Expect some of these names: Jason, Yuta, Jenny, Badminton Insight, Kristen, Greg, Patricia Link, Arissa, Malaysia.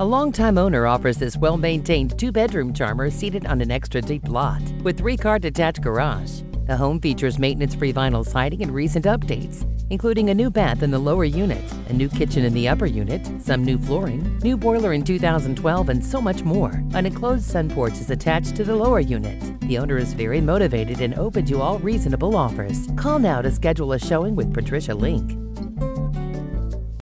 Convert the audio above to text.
A longtime owner offers this well-maintained two-bedroom charmer seated on an extra deep lot with three-car detached garage. The home features maintenance-free vinyl siding and recent updates, including a new bath in the lower unit, a new kitchen in the upper unit, some new flooring, new boiler in 2012, and so much more. An enclosed sun porch is attached to the lower unit. The owner is very motivated and open to all reasonable offers. Call now to schedule a showing with Patricia Link.